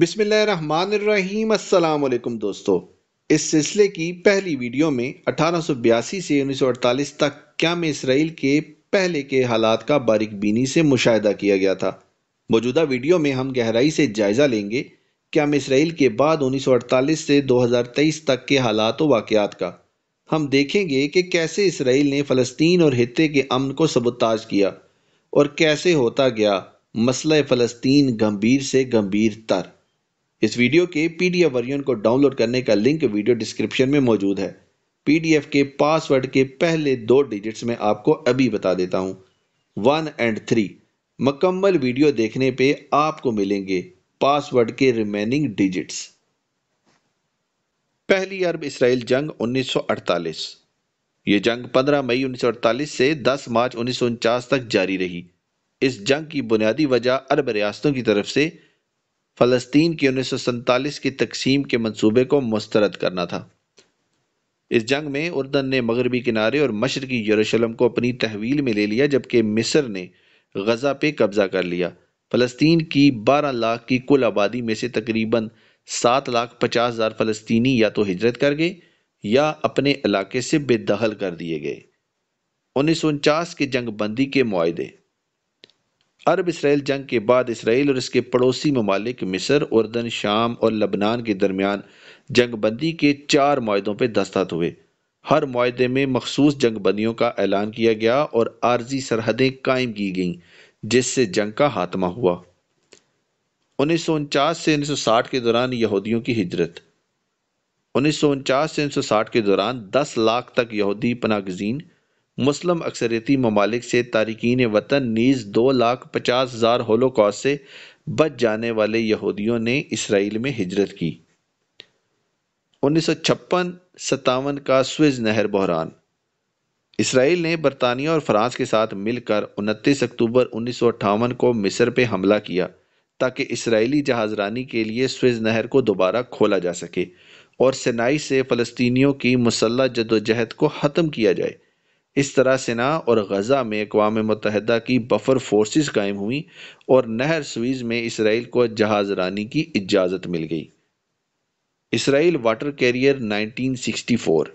बिस्मिल्लाहिर्रहमानिर्रहीम। अस्सलाम वालेकुम दोस्तों, इस सिलसिले की पहली वीडियो में 1882 से 1948 तक क्या में इसराइल के पहले के हालात का बारीकबीनी से मुशाहिदा किया गया था। मौजूदा वीडियो में हम गहराई से जायज़ा लेंगे क्या में इसराइल के बाद 1948 से 2023 तक के हालात व वाक़यात का। हम देखेंगे कि कैसे इसराइल ने फ़लस्तीन और खित्ते के अमन को सबोताज किया और कैसे होता गया मसला फ़लस्तीन गंभीर से गंभीर तर। इस वीडियो के PDF वर्जन को डाउनलोड करने का लिंक वीडियो डिस्क्रिप्शन में मौजूद है। PDF के पासवर्ड के पहले 2 डिजिट्स में आपको अभी बता देता हूँ, 1 और 3। मुकम्मल वीडियो देखने पे आपको मिलेंगे पासवर्ड के रिमेनिंग डिजिट्स। पहली अरब इसराइल जंग 1948। ये जंग 15 मई 1948 से 10 मार्च 1949 तक जारी रही। इस जंग की बुनियादी वजह अरब रियासतों की तरफ से फ़लस्तीन की 1947 की तकसीम के मंसूबे को मुस्तरद करना था। इस जंग में उर्दन ने मगरबी किनारे और मशरकी यरूशलेम को अपनी तहवील में ले लिया, जबकि मिस्र ने गज़ा पे कब्ज़ा कर लिया। फ़लस्तीन की 12 लाख की कुल आबादी में से तकरीबन 7,50,000 फ़लस्तीनी या तो हिजरत कर गए या अपने इलाके से बेदखल कर दिए गए। 1949 के जंग बंदी के मुआहदे। अरब इसराइल जंग के बाद इसराइल और इसके पड़ोसी ममालिक मिस्र, उर्दन, शाम और लबनान के दरमियान जंगबंदी के 4 मुआहिदों पर दस्तखत हुए। हर मुआहिदे में मखसूस जंगबंदियों का ऐलान किया गया और आर्जी सरहदें कायम की गईं, जिससे जंग का खात्मा हुआ। 1949 से 1960 के दौरान यहूदियों की हिजरत। 1949 से 1960 के दौरान 10 लाख तक यहूदी पनागजीन मुस्लिम अक्सरियती ममालिक से तारिकीन वतन, नीज़ 2,50,000 होलोकॉस्ट से बच जाने वाले यहूदियों ने इसराइल में हिजरत की। 1956-57 का स्विज नहर बहरान। इसराइल ने बरतानिया और फ्रांस के साथ मिलकर 29 अक्टूबर 1958 को मिस्र पर हमला किया ताकि इसराइली जहाज़रानी के लिए स्विज नहर को दोबारा खोला जा सके और सिनाई से फ़लस्तीनियों की मुसल्लह जदोजहद को ख़त्म किया जाए। इस तरह सिना और गज़ा में अक़वाम मुत्तहदा की बफर फोर्सेस कायम हुई और नहर स्वीज़ में इसराइल को जहाज़रानी की इजाज़त मिल गई। Israel water career 1964।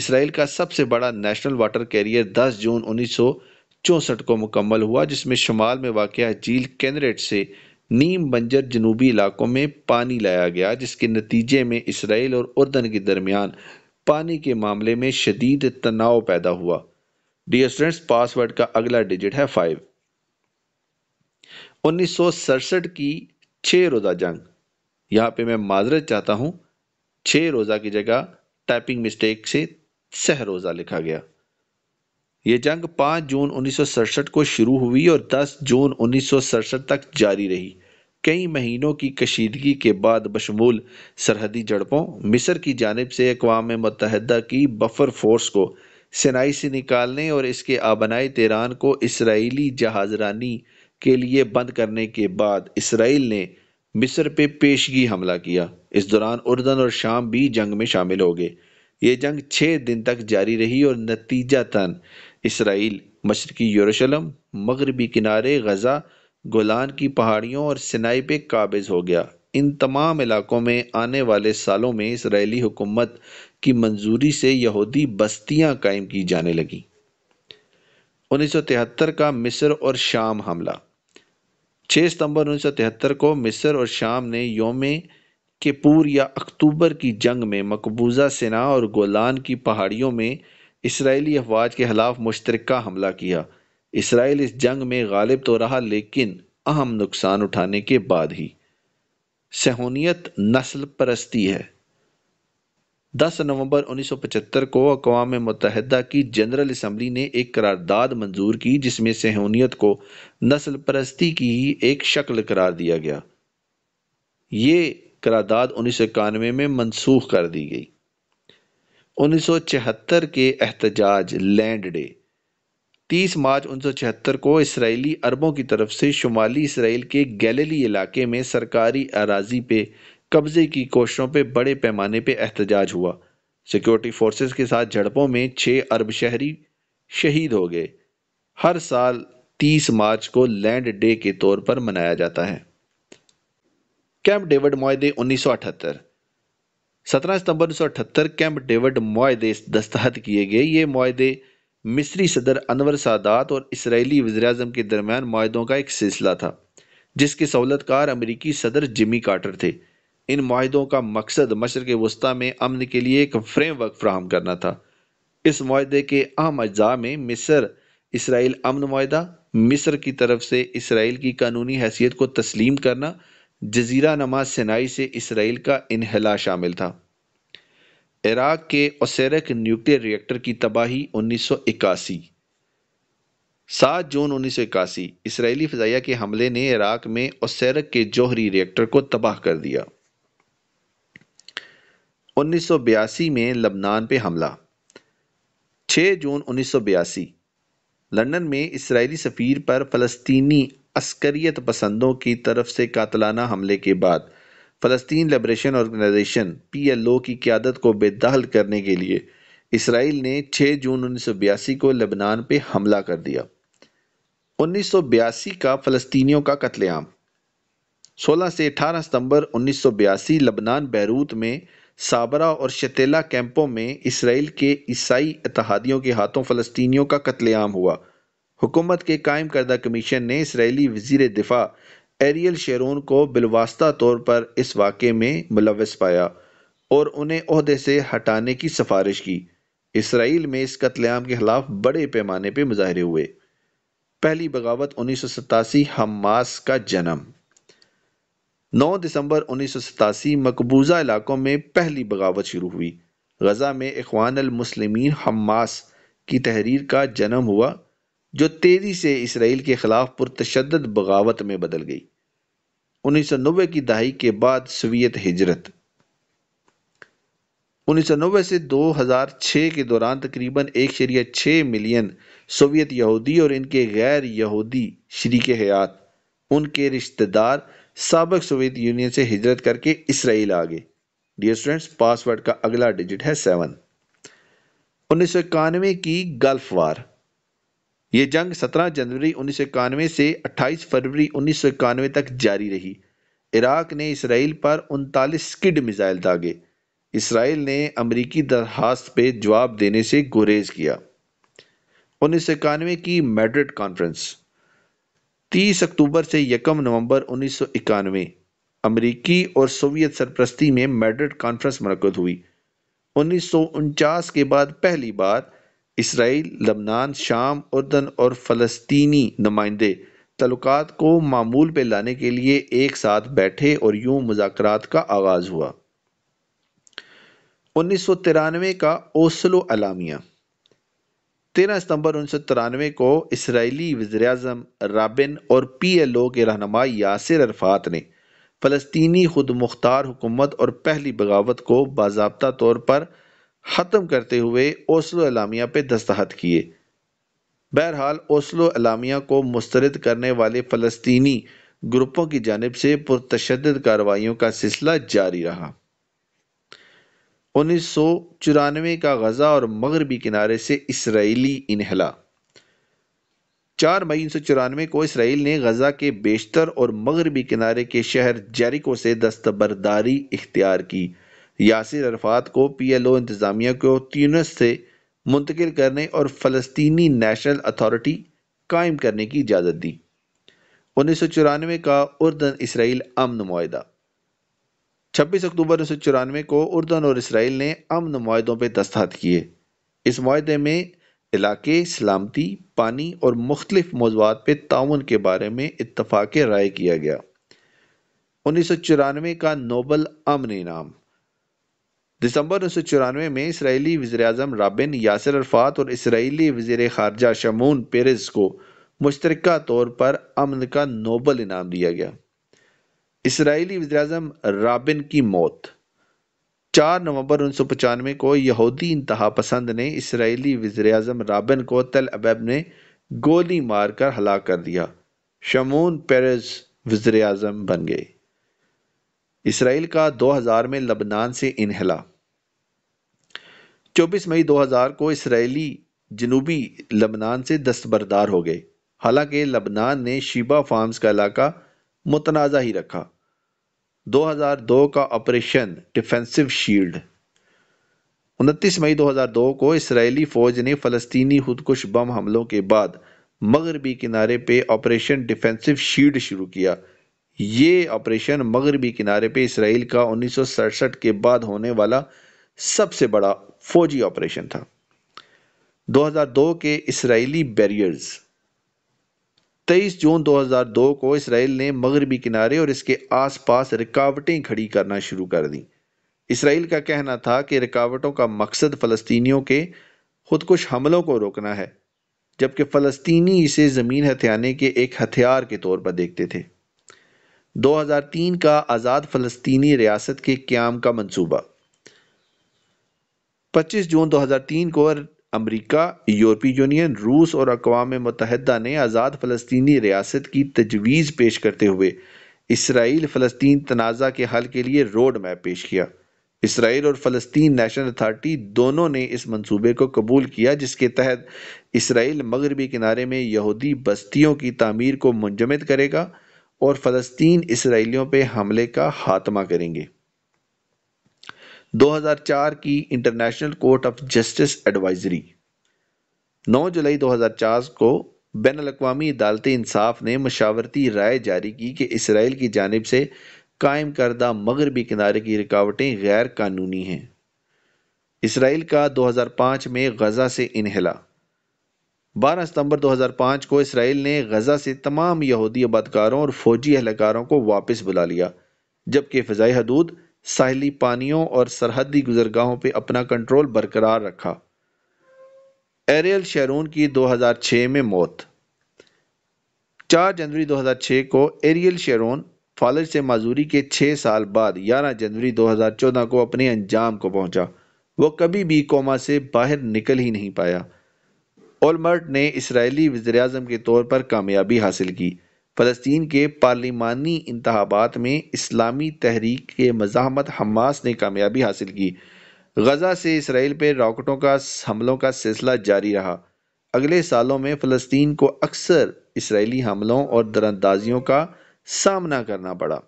इसराइल का सबसे बड़ा नेशनल वाटर कैरियर 10 जून 1964 को मुकम्मल हुआ, जिसमें शुमाल में वाक़िया झील कैनरेट से नीम बंजर जनूबी इलाकों में पानी लाया गया, जिसके नतीजे में इसराइल और उर्दन के दरमियान पानी के मामले में शदीद तनाव पैदा हुआ। डियर स्टूडेंट्स, पासवर्ड का अगला डिजिट है 5। 1967 की 6 रोज़ा जंग। यहाँ पे मैं माजरत चाहता हूँ, 6 रोज़ा की जगह टाइपिंग मिस्टेक से 6 रोज़ा लिखा गया। ये जंग 5 जून 1967 को शुरू हुई और 10 जून 1967 तक जारी रही। कई महीनों की कशीदगी के बाद बशमूल सरहदी झड़पों, मिस्र की जानिब से अक़वाम मुत्तहदा की बफर फोर्स को सिनाई से निकालने और इसके आबनाए तेहरान को इसराइली जहाज़रानी के लिए बंद करने के बाद इसराइल ने मिस्र पे पेशगी हमला किया। इस दौरान उर्दन और शाम भी जंग में शामिल हो गए। ये जंग 6 दिन तक जारी रही और नतीजतन इसराइल मशरकी यरूशलेम, मगरबी किनारे, गज़ा, गोलान की पहाड़ियों और सिनाई पे काबिज हो गया। इन तमाम इलाकों में आने वाले सालों में इसराइली हुकूमत की मंजूरी से यहूदी बस्तियां कायम की जाने लगीं। 1973 का मिस्र और शाम हमला। 6 सितंबर 1973 को मिस्र और शाम ने योमे किपुर या अक्टूबर की जंग में मकबूजा सिना और गोलान की पहाड़ियों में इसराइली अफवाज के खिलाफ मुश्तरका हमला किया। इसराइल इस जंग में गालिब तो रहा, लेकिन अहम नुकसान उठाने के बाद ही। सहूनियत नस्ल परस्ती है। 10 नवंबर 1975 को अक़वाम मुत्तहदा की जनरल असम्बली ने एक करारदाद मंजूर की, जिसमें सहूनियत को नस्ल परस्ती की ही एक शक्ल करार दिया गया। ये करारदाद 1991 में मनसूख कर दी गई। 1976 के एहतजाज लैंड डे। 30 मार्च 1976 को इसराइली अरबों की तरफ से शुमाली इसराइल के गैलीली इलाके में सरकारी अराजी पे कब्ज़े की कोशिशों पे बड़े पैमाने पे एहतजाज हुआ। सिक्योरिटी फोर्सेस के साथ झड़पों में 6 अरब शहरी शहीद हो गए। हर साल 30 मार्च को लैंड डे के तौर पर मनाया जाता है। कैंप डेविड मोयदे 1978 17 सितंबर 1978 कैंप डेविड मोयदे दस्तखत किए गए। ये मोयदे मिस्री सदर अनवर सादात और इसराइली वज़ीर-ए-आज़म के दरमियान माहदों का एक सिलसिला था जिसके सहूलतकार अमेरिकी सदर जिमी कार्टर थे। इन माहदों का मकसद मशरक़ वस्ती में अमन के लिए एक फ्रेमवर्क फ्राहम करना था। इस माहदे के अहम अज्जा में मिस्र इसराइल अमन माहदा, मिस्र की तरफ से इसराइल की कानूनी हैसियत को तस्लीम करना, जजीरा नमा सिनाई से इसराइल का इनहला शामिल था। इराक के ओसेरक न्यूक्लियर रिएक्टर की तबाही 1981 7 जून 1981 इसराइली फ़िज़ाइया के हमले ने इराक में ओसेरक के जौहरी रिएक्टर को तबाह कर दिया। 1982 में लबनान पे हमला 6 जून 1982 लंदन में इसराइली सफ़ीर पर फ़लस्तीनी अस्करियत पसंदों की तरफ से कातलाना हमले के बाद फ़लस्तीन लिबरेशन ऑर्गेनाइजेशन (PLO) की क़यादत को बेदखल करने के लिए इसराइल ने 6 जून 1982 को लबनान पे हमला कर दिया। 1982 का फ़लस्तीनियों का कत्लेआम 16 से 18 सितंबर 1982 लबनान बैरूत में साबरा और शतेला कैंपों में इसराइल के ईसाई इत्तेहादियों के हाथों फ़लस्तीनियों का कत्लेआम हुआ। हुकूमत के कायम करदा कमीशन ने इसराइली वज़ीर दिफ़ा एरियल शेरोन को बिलवास्ता तौर पर इस वाक़े में मुलव्वस पाया और उन्हें ओहदे से हटाने की सिफारिश की। इसराइल में इस कत्लेआम के खिलाफ बड़े पैमाने पर मुजाहरे हुए। पहली बगावत 1987 हमास का जन्म 9 दिसंबर 1987 मकबूजा इलाकों में पहली बगावत शुरू हुई। गजा में इख्वान अल मुस्लिमीन हमास की तहरीर का जन्म हुआ जो तेज़ी से इसराइल के ख़िलाफ़ पुरतशद्दद बगावत में बदल गई। 1990 की दहाई के बाद सोवियत हिजरत 1990 से 2006 के दौरान तकरीबन 1.6 मिलियन सोवियत यहूदी और इनके गैर यहूदी शरीक हयात उनके रिश्तेदार साबिक़ सोवियत यूनियन से हिजरत करके इसराइल आ गए। डियर स्टूडेंट्स, पासवर्ड का अगला डिजिट है 7। 1991 की गल्फ वार ये जंग 17 जनवरी 1991 से 28 फरवरी 1991 तक जारी रही। इराक ने इसराइल पर 39 स्किड मिसाइल दागे। इसराइल ने अमरीकी दरख्वास्त पे जवाब देने से गुरेज किया। 1991 की मैड्रिड कॉन्फ्रेंस 30 अक्टूबर से 1 नवंबर 1991 अमरीकी और सोवियत सरप्रस्ती में मैड्रिड कॉन्फ्रेंस मुनक़द हुई। 1949 के बाद पहली बार इसराइल, लबनान, शाम, उर्दन और फ़लस्तीनी नुमाइंदे तल्लुकात को मामूल पे लाने के लिए एक साथ बैठे और यूं मुज़ाकरात का आगाज़ हुआ। 1993 का ओस्लो अलामिया 13 सितंबर 1993 को इसराइली वज़ीर-ए-आज़म राबिन और PLO के रहनुमा यासिर अरफात ने फ़लस्तीनी खुद मुख्तार हुकूमत और पहली बगावत को बाज़ाब्ता तौर पर ख़त्म करते हुए ओस्लो अलामिया पे दस्तखत किए। बहरहाल ओस्लो अलामिया को मुस्तरद करने वाले फ़लस्तीनी ग्रुपों की जानिब से पुरतशद्दद कार्रवाइयों का सिलसिला जारी रहा। 1994 का गजा और मगरबी किनारे से इसराइली इनहला 4 मई 1994 को इसराइल ने गजा के बेशतर और मगरबी किनारे के शहर जेरिको से दस्तबरदारी इख्तियार की। यासिर अरफात को PLO इंतज़ामिया को ट्यूनिस से मुंतकिल करने और फ़लस्तीनी नेशनल अथॉरिटी कायम करने की इजाज़त दी। 1994 का उर्दन इसराइल अमन मुआहदा 26 अक्टूबर 1994 को उर्दन और इसराइल ने अमन मुआहदों पर दस्तखत किए। इस मुआहदे में इलाके, सलामती, पानी और मुख्तलिफ मौज़ूआत पर ताउन के बारे में इत्तफाक़ राय किया गया। 1994 का नोबल अमन इनाम दिसंबर 1994 में इसराइली वज़ीर-ए-आज़म राबिन, यासिर अरफात और इसराइली वज़ीर ख़ारजा शमून पेरेज़ को मुश्तरका तौर पर अमन का नोबल इनाम दिया गया। इसराइली वज़ीर-ए-आज़म राबिन की मौत 4 नवंबर 1995 को यहूदी इंतहा पसंद ने इसराइली वज़ीर-ए-आज़म राबिन को तेल अवीव में गोली मारकर हलाक कर दिया। शमून पेरेज़ वज़ीर-ए-आज़म बन गए। इसराइल का 2000 में लबनान से इनहला 24 मई 2000 को इसराइली जनूबी लबनान से दस्तबरदार हो गए। हालांकि लबनान ने शीबा फार्म्स का इलाका मुतनाज़ा ही रखा। 2002 का ऑपरेशन डिफेंसिव शील्ड। 29 मई 2002 को इसराइली फौज ने फलस्तीनी खुदकुश बम हमलों के बाद मगरबी किनारे पे ऑपरेशन डिफेंसिव शील्ड शुरू किया। ये ऑपरेशन मगरबी किनारे पे इसराइल का 1967 के बाद होने वाला सबसे बड़ा फौजी ऑपरेशन था। 2002 के इसराइली बैरियर्स। 23 जून 2002 को इसराइल ने मगरबी किनारे और इसके आसपास रुकावटें खड़ी करना शुरू कर दी। इसराइल का कहना था कि रुकावटों का मकसद फलस्तीनियों के खुदकुश हमलों को रोकना है, जबकि फलस्तीनी इसे ज़मीन हथियाने के एक हथियार के तौर पर देखते थे। 2003 का आज़ाद फलस्तीनी रियासत के क़याम का मंसूबा। 25 जून 2003 को अमरीका, यूरोपीय यूनियन, रूस और अक़वाम मुत्तहदा ने आज़ाद फ़लस्तीनी रियासत की तजवीज़ पेश करते हुए इसराइल फ़लस्तीन तनाज़ा के हल के लिए रोड मैप पेश किया। इसराइल और फ़लस्तीन नेशनल अथॉरिटी दोनों ने इस मंसूबे को कबूल किया, जिसके तहत इसराइल मगरबी किनारे में यहूदी बस्तियों की तामीर को मुंजमद करेगा और फ़लस्तीन इसराइलियों पर हमले का खात्मा करेंगे। 2004 की international court of justice advisory. 9 जुलाई 2004 को बैनुल-अक़वामी अदालत इंसाफ ने मशावरती राय जारी की कि इसराइल की जानिब से कायम करदा मगरबी किनारे की रुकावटें गैर कानूनी हैं। इसराइल का 2005 में गज़ा से इनहिला। 12 सितंबर 2005 को इसराइल ने गज़ा से तमाम यहूदी आबादकारों और फौजी एहलकारों को वापस बुला लिया, जबकि फ़िज़ाई हदूद, साहली पानियों और सरहदी गुजरगाहों पर अपना कंट्रोल बरकरार रखा। एरियल शैरून की 2006 में मौत। 4 जनवरी 2006 को एरियल शैरून फालज से माजूरी के 6 साल बाद 11 जनवरी 2014 को अपने अंजाम को पहुंचा। वो कभी भी कोमा से बाहर निकल ही नहीं पाया। ओलमर्ट ने इसराइली वज़ीर-ए-आज़म के तौर पर कामयाबी हासिल की। फ़लस्तीन के पार्लिमानी इंतखाबात में इस्लामी तहरीक के मज़ाहमत हमास ने कामयाबी हासिल की। गज़ा से इसराइल पर रॉकेटों का हमलों का सिलसिला जारी रहा। अगले सालों में फ़लस्तीन को अक्सर इसराइली हमलों और दरअंदाजियों का सामना करना पड़ा।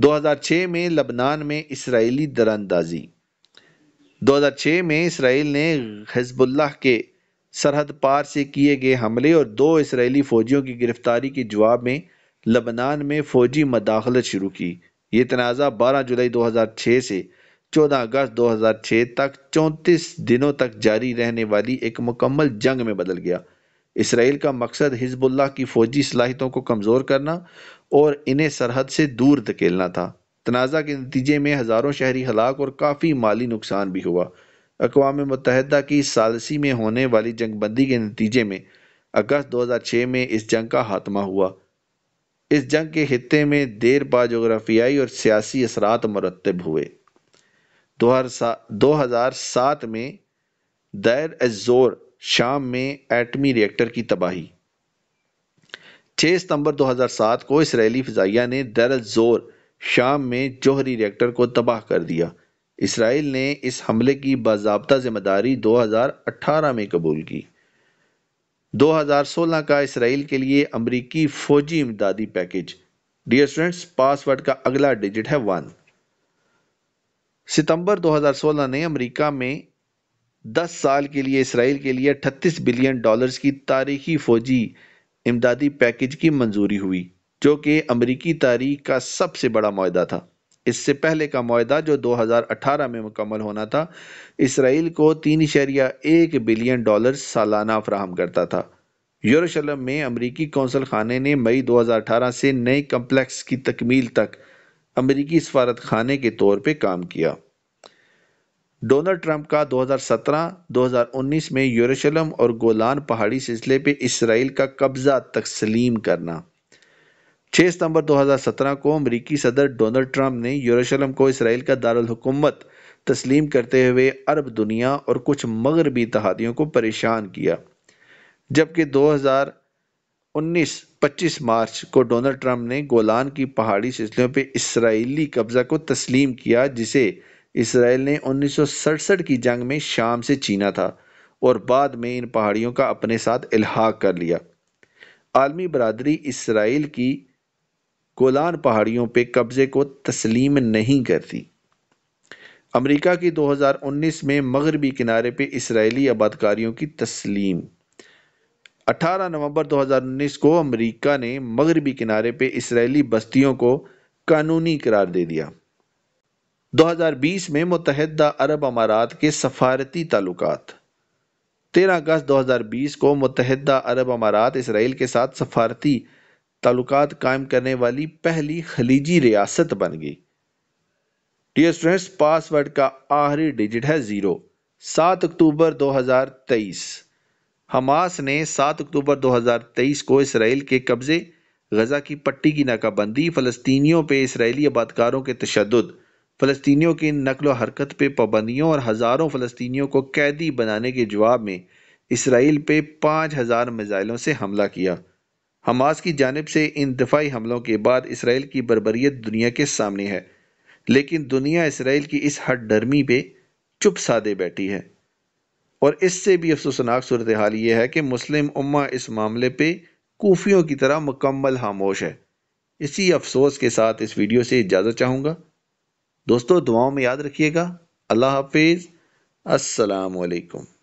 2006 में लबनान में इसराइली दरअंदाजी। 2006 में इसराइल ने हिज़्बुल्लाह के सरहद पार से किए गए हमले और 2 इसराइली फ़ौजियों की गिरफ्तारी के जवाब में लबनान में फ़ौजी मदाखलत शुरू की। ये तनाज़ा 12 जुलाई 2006 से 14 अगस्त 2006 तक 34 दिनों तक जारी रहने वाली एक मुकम्मल जंग में बदल गया। इसराइल का मकसद हिज़्बुल्लाह की फ़ौजी सलाहितों को कमज़ोर करना और इन्हें सरहद से दूर धकेलना था। तनाज़ा के नतीजे में हज़ारों शहरी हलाक और काफ़ी माली नुकसान भी हुआ। अक़वाम मुत्तहदा की सालसी में होने वाली जंगबंदी के नतीजे में अगस्त 2006 में इस जंग का खात्मा हुआ। इस जंग के खित्ते में देर पा जोग्राफियाई और सियासी असरात मुरतब हुए। 2007 में दैर एज़-ज़ोर शाम में एटमी रिएक्टर की तबाही। 6 सितंबर 2007 को इसराइली फ़िज़ाइया ने दैर एज़-ज़ोर शाम में जोहरी रिएक्टर को तबाह कर दिया। इसराइल ने इस हमले की बाज़ाब्ता ज़िम्मेदारी 2018 में कबूल की। 2016 का इसराइल के लिए अमरीकी फ़ौजी इमदादी पैकेज। डियर स्टूडेंट्स, पासवर्ड का अगला डिजिट है 1। सितंबर 2016 ने अमरीका में 10 साल के लिए इसराइल के लिए $38 बिलियन की तारीखी फ़ौजी इमदादी पैकेज की मंजूरी हुई, जो कि अमरीकी तारीख का सबसे बड़ा मुआहदा था। इससे पहले का मुआहदा, जो 2018 में मुकम्मल होना था, इसराइल को $3.1 बिलियन सालाना फराहम करता था। यरूशलेम में अमरीकी कौंसल खाने ने मई 2018 से नए कम्प्लेक्स की तकमील तक अमरीकी सफारत खाने के तौर पर काम किया। डोनाल्ड ट्रंप का 2017-2019 में यरूशलेम और गोलान पहाड़ी सिलसिले पर इसराइल का कब्जा तस्लीम करना। 6 सितंबर 2017 को अमरीकी सदर डोनाल्ड ट्रंप ने यरूशलेम को इसराइल का दारुल हुकूमत तस्लीम करते हुए अरब दुनिया और कुछ मगरबी इत्तेहादियों को परेशान किया, जबकि 2019-25 मार्च को डोनाल्ड ट्रंप ने गोलान की पहाड़ी सिलसिलों पर इसराइली कब्जा को तस्लीम किया, जिसे इसराइल ने 1967 की जंग में शाम से छीना था और बाद में इन पहाड़ियों का अपने साथ इल्हाक कर लिया। आलमी बरादरी इसराइल की गोलान पहाड़ियों पे कब्जे को तस्लीम नहीं करती। अमेरिका की 2019 में मगरबी किनारे पे इसराइली आबादकारियों की तस्लीम। 18 नवंबर 2019 को अमेरिका ने मगरबी किनारे पे इसराइली बस्तियों को कानूनी करार दे दिया। 2020 में मुतहदा अरब अमारात के सफारती ताल्लुकात। 13 अगस्त 2020 को मुतहदा अरब अमारात इसराइल के साथ सफारती ताल्लुकात कायम करने वाली पहली खलीजी रियासत बन गई। डियर स्टूडेंट्स, पासवर्ड का आखिरी डिजिट है 0। 7 अक्टूबर 2023। हमास ने 7 अक्टूबर 2023 को इसराइल के कब्जे, गजा की पट्टी की नाकाबंदी, फ़लस्तीनियों पे इसराइली आबादकारों के तशद्दुद, फ़लस्तीनियों की नकल व हरकत पे पाबंदियों और हज़ारों फ़लस्तीनियों को कैदी बनाने के जवाब में इसराइल पे 5000 मिज़ाइलों से हमला किया। हमास की जानिब से इन दफाई हमलों के बाद इसराइल की बर्बरियत दुनिया के सामने है, लेकिन दुनिया इसराइल की इस हठधर्मी पे चुप साधे बैठी है। और इससे भी अफसोसनाक सूरत हाल ये है कि मुस्लिम उम्मा इस मामले पे कूफियों की तरह मुकम्मल खामोश है। इसी अफसोस के साथ इस वीडियो से इजाज़त चाहूँगा। दोस्तों, दुआओं में याद रखिएगा। अल्लाह हाफिज़। अस्सलाम वालेकुम।